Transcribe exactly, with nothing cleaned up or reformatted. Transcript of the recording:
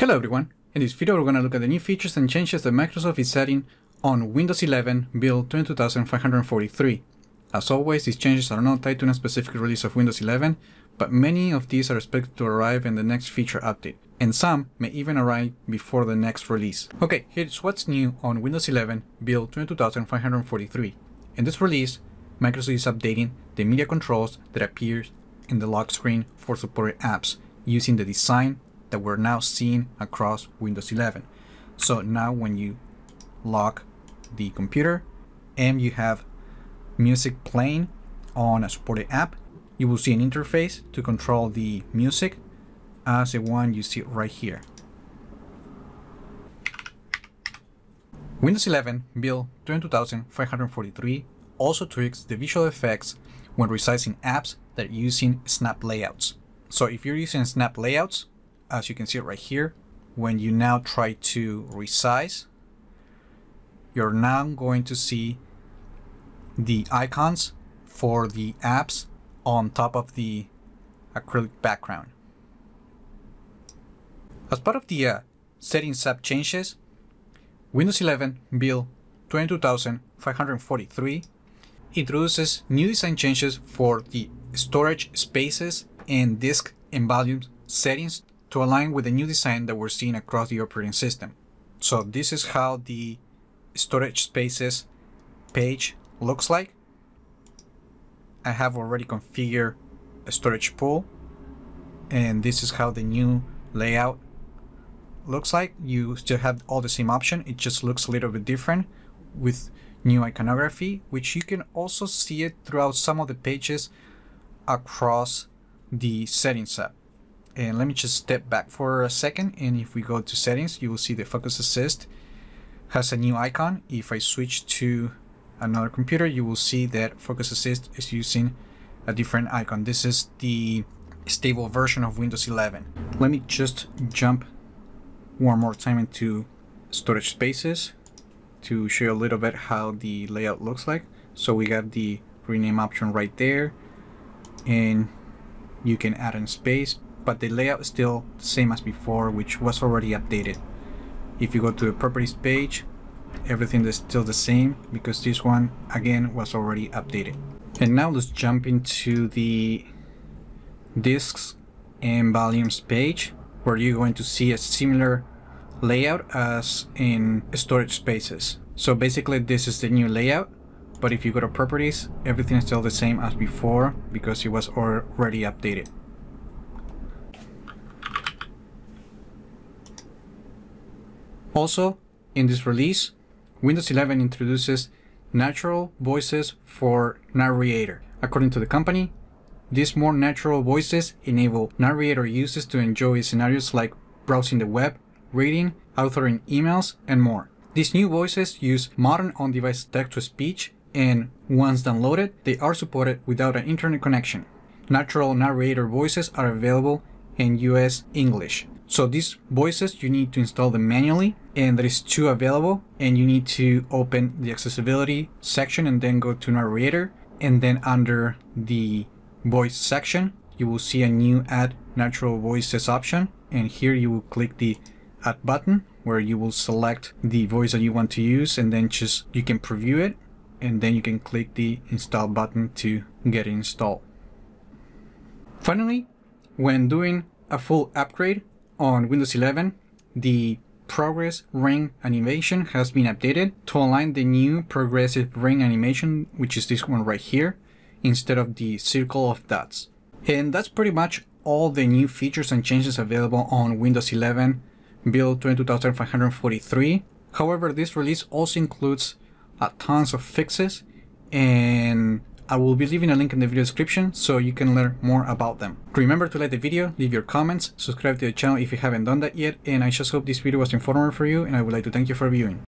Hello everyone, in this video we're going to look at the new features and changes that Microsoft is setting on Windows eleven build twenty-two thousand five hundred forty-three. As always, these changes are not tied to a specific release of Windows eleven, but many of these are expected to arrive in the next feature update, and some may even arrive before the next release. Okay, here's what's new on Windows eleven build twenty-two thousand five hundred forty-three. In this release, Microsoft is updating the media controls that appear in the lock screen for supported apps using the design that we're now seeing across Windows eleven. So now when you lock the computer and you have music playing on a supported app, you will see an interface to control the music as the one you see right here. Windows eleven build twenty-two thousand five hundred forty-three also tweaks the visual effects when resizing apps that are using Snap layouts. So if you're using Snap layouts, as you can see right here, when you now try to resize, you're now going to see the icons for the apps on top of the acrylic background. As part of the uh, Settings app changes, Windows eleven build twenty-two thousand five hundred forty-three introduces new design changes for the Storage Spaces and Disks and Volumes settings to align with the new design that we're seeing across the operating system. So this is how the Storage Spaces page looks like. I have already configured a storage pool, and this is how the new layout looks like. You still have all the same option, it just looks a little bit different with new iconography, which you can also see it throughout some of the pages across the Settings app. And let me just step back for a second, and if we go to settings, you will see the focus assist has a new icon. If I switch to another computer, you will see that focus assist is using a different icon. This is the stable version of Windows eleven. Let me just jump one more time into storage spaces to show you a little bit how the layout looks like. So we got the rename option right there, and you can add in space, but the layout is still the same as before, which was already updated. If you go to the properties page, everything is still the same because this one again was already updated. And now let's jump into the disks and volumes page, where you're going to see a similar layout as in storage spaces. So basically this is the new layout, but if you go to properties, everything is still the same as before because it was already updated. Also, in this release, Windows eleven introduces natural voices for Narrator. According to the company, these more natural voices enable Narrator users to enjoy scenarios like browsing the web, reading, authoring emails, and more. These new voices use modern on-device text-to-speech, and once downloaded, they are supported without an internet connection. Natural Narrator voices are available in U S English. So these voices, you need to install them manually, and there is two available, and you need to open the accessibility section and then go to Narrator, and then under the voice section, you will see a new add natural voices option, and here you will click the add button where you will select the voice that you want to use, and then just you can preview it, and then you can click the install button to get it installed. Finally, when doing a full upgrade on Windows eleven, the progress ring animation has been updated to align the new progressive ring animation, which is this one right here, instead of the circle of dots. And that's pretty much all the new features and changes available on Windows eleven build twenty-two thousand five hundred forty-three. However, this release also includes a tons of fixes, and I will be leaving a link in the video description so you can learn more about them. Remember to like the video, leave your comments, subscribe to the channel if you haven't done that yet, and I just hope this video was informative for you, and I would like to thank you for viewing.